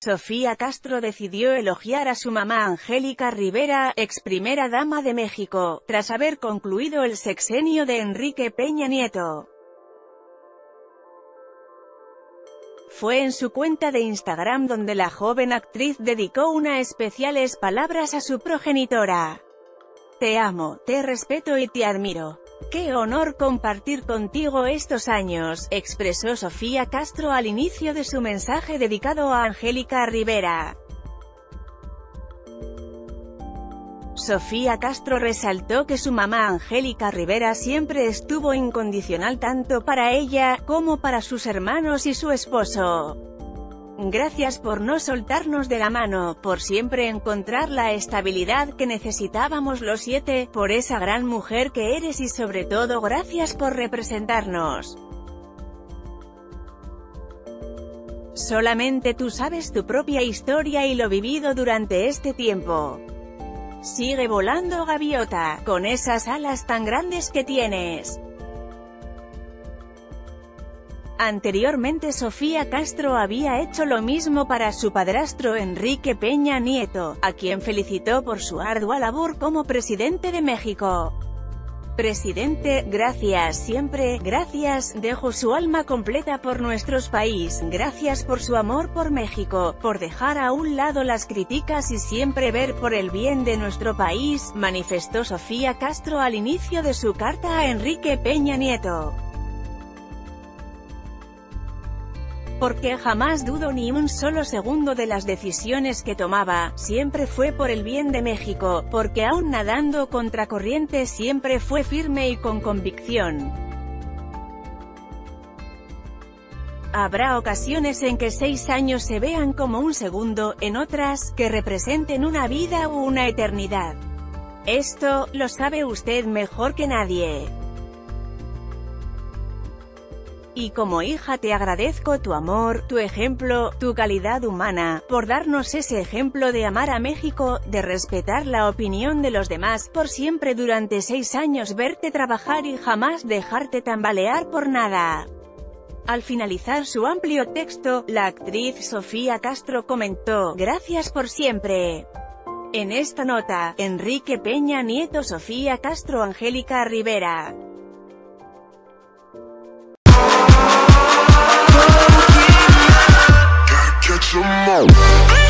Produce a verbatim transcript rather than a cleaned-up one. Sofía Castro decidió elogiar a su mamá Angélica Rivera, ex primera dama de México, tras haber concluido el sexenio de Enrique Peña Nieto. Fue en su cuenta de Instagram donde la joven actriz dedicó unas especiales palabras a su progenitora. Te amo, te respeto y te admiro. Qué honor compartir contigo estos años, expresó Sofía Castro al inicio de su mensaje dedicado a Angélica Rivera. Sofía Castro resaltó que su mamá Angélica Rivera siempre estuvo incondicional tanto para ella, como para sus hermanos y su esposo. Gracias por no soltarnos de la mano, por siempre encontrar la estabilidad que necesitábamos los siete, por esa gran mujer que eres y sobre todo gracias por representarnos. Solamente tú sabes tu propia historia y lo vivido durante este tiempo. Sigue volando, gaviota, con esas alas tan grandes que tienes. Anteriormente Sofía Castro había hecho lo mismo para su padrastro Enrique Peña Nieto, a quien felicitó por su ardua labor como presidente de México. Presidente, gracias siempre, gracias, dejo su alma completa por nuestro país, gracias por su amor por México, por dejar a un lado las críticas y siempre ver por el bien de nuestro país, manifestó Sofía Castro al inicio de su carta a Enrique Peña Nieto. Porque jamás dudo ni un solo segundo de las decisiones que tomaba, siempre fue por el bien de México, porque aún nadando contracorriente siempre fue firme y con convicción. Habrá ocasiones en que seis años se vean como un segundo, en otras, que representen una vida o una eternidad. Esto, lo sabe usted mejor que nadie. Y como hija te agradezco tu amor, tu ejemplo, tu calidad humana, por darnos ese ejemplo de amar a México, de respetar la opinión de los demás, por siempre durante seis años verte trabajar y jamás dejarte tambalear por nada. Al finalizar su amplio texto, la actriz Sofía Castro comentó: gracias por siempre. En esta nota, Enrique Peña Nieto, Sofía Castro, Angélica Rivera. Come on.